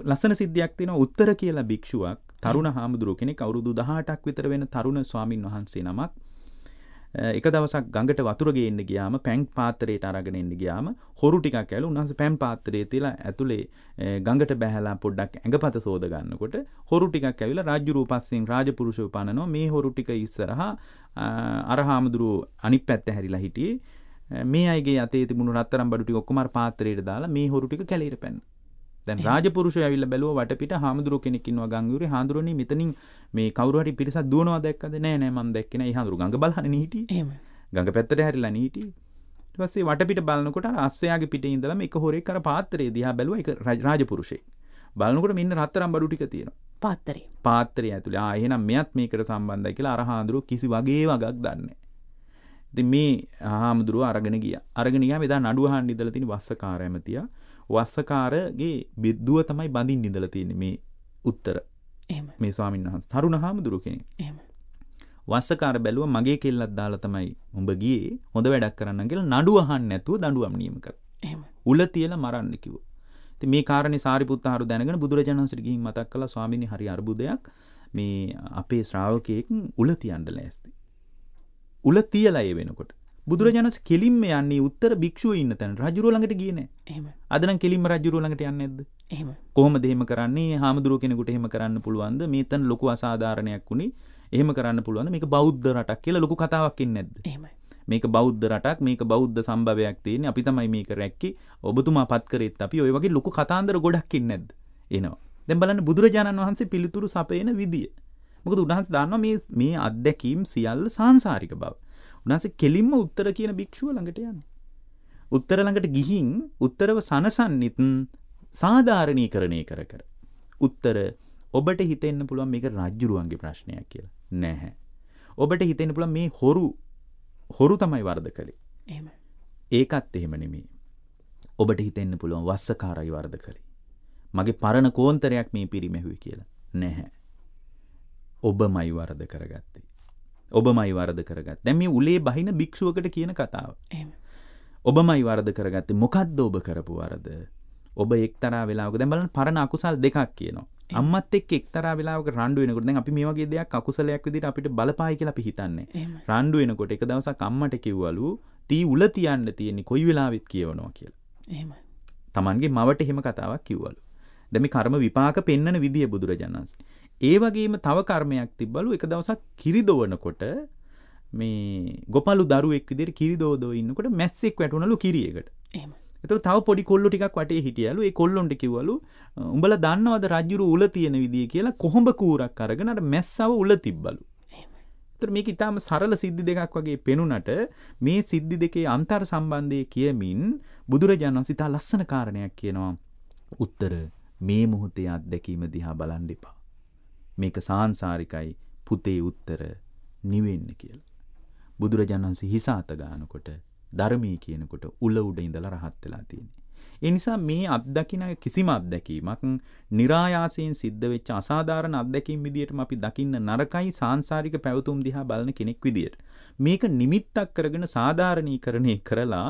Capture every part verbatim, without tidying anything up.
ලස්සන සිද්ධියක් තියෙනවා. උත්තර කියලා භික්ෂුවක්, තරුණ හාමුදුරුව කෙනෙක්, අවුරුදු දහඅටක් විතර වෙන තරුණ ස්වාමින් වහන්සේ නමක් එක දවසක් ගඟට වතුර ගේන්න ගියාම පැන් පාත්‍රයට අරගෙන එන්න ගියාම හොරු ටිකක් ඇලු. උන්වහන්සේ පැන් පාත්‍රයේ තියලා ඇතුලේ ගඟට බැහැලා පොඩ්ඩක් ඇඟපත සෝද ගන්නකොට හොරු ටිකක් ඇවිල්ලා රාජ්‍ය රූපස්යෙන් රාජපුරුෂව පනනවා. මේ හොරු ටික ඉස්සරහා අර හාමුදුරුව අනිත් පැත්ත හැරිලා හිටියේ. මේ අයගේ අතේ තිබුණු රත්තරන් බඩු ටික ඔක්කොම අර පාත්‍රයට දාලා මේ හොරු ටික කැලේට පැන්න. දැන් රාජපුරුෂය ඇවිල්ලා බැලුවා වටපිට හාමුදුරුව කෙනෙක් ඉන්නවා ගංගුරේ. හාමුදුරනේ මෙතනින් මේ කවුරු හරි පිරිසක් දුවනවා දැක්කද? නෑ නෑ මම දැක්කේ නෑ. ඒ හාමුදුරු ගඟ බලන්නේ නීටි. එහෙම. ගඟ පැත්තට හැරිලා නීටි. ඊට පස්සේ වටපිට බලනකොට අර අස්වැයාගේ පිටේ ඉඳලා මේක හොරෙක් අර පාත්‍රයේ දිහා බැලුවා. ඒක රාජපුරුෂයෙක්. බලනකොට මෙන්න රත්තරන් බඩු ටික තියෙනවා. පාත්‍රේ. පාත්‍රය ඇතුලේ. ආ එහෙනම් මෙයත් මේකට සම්බන්ධයි කියලා අර හාමුදුරුව කිසි වගේ වගක් දන්නේ නෑ. ඉතින් මේ හාමුදුරුව අරගෙන ගියා. අරගෙන ගියාම එදා නඩුව අහන්න ඉඳලා තියෙන වස්සකාරයම තියා. වස්සකාරගේ බිද්දුව තමයි බඳින්න ඉඳලා තියෙන්නේ මේ උත්තර. එහෙම. මේ ස්වාමීන් වහන්සේ තරුණ හාමුදුරුව කෙනෙක්. එහෙම. වස්සකාර බැලුවා මගේ කෙල්ලක් දාලා තමයි උඹ ගියේ. හොඳ වැඩක් කරන්න කියලා නඩුව අහන්න නැතුව දඬුවම් නියම කරා. එහෙම. උල තියලා මරන්න කිව්වා. ඉතින් මේ කාරණේ සාරිපුත්ත හාරු දැනගෙන බුදුරජාණන් වහන්සේට ගිහින් මතක් කළා, ස්වාමීනි හරි අරුබුදයක් මේ අපේ ශ්‍රාවකයෙක් උල තියන්න ලෑස්ති. උල තියලා ඒ වෙනකොට බුදුරජාණන්ස් කෙලින්ම යන්නේ උත්තර භික්ෂුව ඉන්න තැන. රජුරුව ළඟට ගියේ නෑ. එහෙම. අද නම් කෙලින්ම රජුරුව ළඟට යන්නේ නැද්ද? එහෙම. කොහොමද එහෙම කරන්නේ? හාමුදුරුව කෙනෙකුට එහෙම කරන්න පුළුවන්ද? මේතන ලොකු අසාධාරණයක් වුණේ. එහෙම කරන්න පුළුවන්ද? මේක බෞද්ධ රටක් කියලා ලොකු කතාවක් ඉන්නේ නැද්ද? එහෙමයි. මේක බෞද්ධ රටක්, මේක බෞද්ධ සම්භවයක් තියෙන්නේ. අපි තමයි මේක රැක්කේ. ඔබතුමා පත් කරෙත් අපි. ඔය වගේ ලොකු කතාන්දර ගොඩක් ඉන්නේ නැද්ද? එනවා. දැන් බලන්න බුදුරජාණන් වහන්සේ පිළිතුරු සපයන විදිය. මොකද උන්වහන්සේ දන්නවා මේ මේ අත්දැකීම් සියල්ල සාංශාරික බව. උන්වහන්සේ කෙලින්ම උත්තර කියන භික්ෂුව ළඟට යන්නේ. උත්තර ළඟට ගිහින් උත්තරව සනසන්නිත් සාධාරණීකරණය කර කර. උත්තර ඔබට හිතෙන්න පුළුවන් මේක රජුරුවන්ගේ ප්‍රශ්නයක් කියලා. නැහැ. ඔබට හිතෙන්න පුළුවන් මේ හොරු හොරු තමයි වරද කළේ. එහෙම. ඒකත් එහෙම නෙමෙයි. ඔබට හිතෙන්න පුළුවන් වස්සකාරයි වරද කළේ. මගේ පරණ කෝන්තරයක් මේ පිරිමැහුවේ කියලා. නැහැ. ඔබමයි වරද කරගත්තේ. ඔබමයි වරද කරගත්තේ. දැන් මේ උලේ බහින භික්ෂුවකට කියන කතාව. එහෙම. ඔබමයි වරද කරගත්තේ. මොකද්ද ඔබ කරපු වරද? ඔබ එක්තරා වෙලාවක දැන් බලන්න පරණ අකුසල් දෙකක් කියනවා. අම්මත් එක්ක එක්තරා වෙලාවක රණ්ඩු වෙනකොට දැන් අපි මේ වගේ දෙයක් අකුසලයක් විදිහට අපිට බලපායි කියලා අපි හිතන්නේ. රණ්ඩු වෙනකොට එක දවසක් අම්මට කිව්වලු තී උල තියන්න තියෙන්නේ කොයි වෙලාවෙත් කියවනවා කියලා. එහෙම. Tamanගේ මවට එහෙම කතාවක් කිව්වලු. දැන් මේ කර්ම විපාක පෙන්වන විදිය බුදුරජාණන් වහන්සේ. ඒ වගේම තව කර්මයක් තිබ්බලු. එක දවසක් කිරිදොවනකොට මේ ගොපලු දරුවෙක් විදියට කිරිදෝදෝ ඉන්නකොට මැස්සෙක් වැටුණලු කිරියකට. එහෙම. ඒතර තව පොඩි කොල්ලෝ ටිකක් වටේ හිටියලු. ඒ කොල්ලොන්ට කිව්වලු උඹලා දන්නවද රජුරු උල තියෙන විදිය කියලා කොහොඹ කූරක් අරගෙන අර මැස්සව උල තිබ්බලු. එහෙම. ඒතර මේක ඊටාම සරල සිද්ධි දෙකක් වගේ පෙනුනට මේ සිද්ධි දෙකේ අන්තර් සම්බන්ධය කියමින් බුදුරජාණන් වහන්සේ තා ලස්සන කාරණයක් කියනවා. උත්තර මේ මොහොතේ අත්දැකීම දිහා බලන් ඉපා. මේක සාංශාරිකයි පුතේ උත්තර නිවෙන්න කියලා. බුදුරජාණන් වහන්සේ හිස අත ගන්නකොට ධර්මයේ කියනකොට උල උඩ ඉඳලා රහත් වෙලා තියෙන්නේ. ඒ නිසා මේ අත්දකින්න කිසිම අත්දැකීමක් નિરાයාසයෙන් සිද්ධ වෙච්ච අසාධාරණ අත්දැකීම් විදියටම අපි දකින්න නරකයි සාංශාරික පැවතුම් දිහා බලන කෙනෙක් විදියට. මේක නිමිත්තක් කරගෙන සාධාරණීකරණය කරලා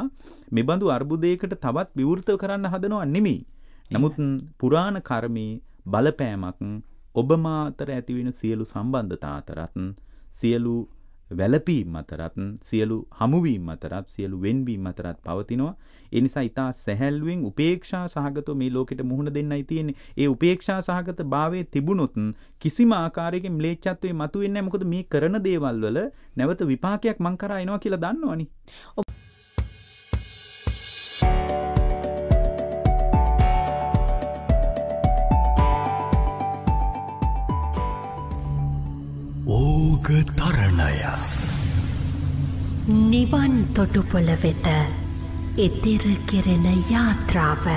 මෙබඳු අර්බුදයකට තවත් විවෘත කරන්න හදනව නෙමෙයි. නමුත් පුරාණ කර්මයේ බලපෑමක් ඔබම අතර ඇති වෙන සියලු සම්බන්ධතා අතරත්, සියලු වැළපීම් අතරත්, සියලු හමුවීම් අතරත්, සියලු වෙන්වීම් අතරත් පවතිනවා. ඒ නිසා ඊට සැහැල්ලුවෙන් උපේක්ෂා සහගතව මේ ලෝකෙට මුහුණ දෙන්නයි තියෙන්නේ. ඒ උපේක්ෂා සහගත භාවයේ තිබුණොත් කිසිම ආකාරයකින් ම්ලේච්ඡත්වයේ මතුවෙන්නේ නැහැ. මොකද මේ කරන දේවල් වල නැවත විපාකයක් මං කරා එනවා කියලා දන්නවනේ. නිවන් තොටුපොළ වෙත එතෙර කෙරෙන යාත්‍රාව